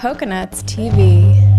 Coconuts TV.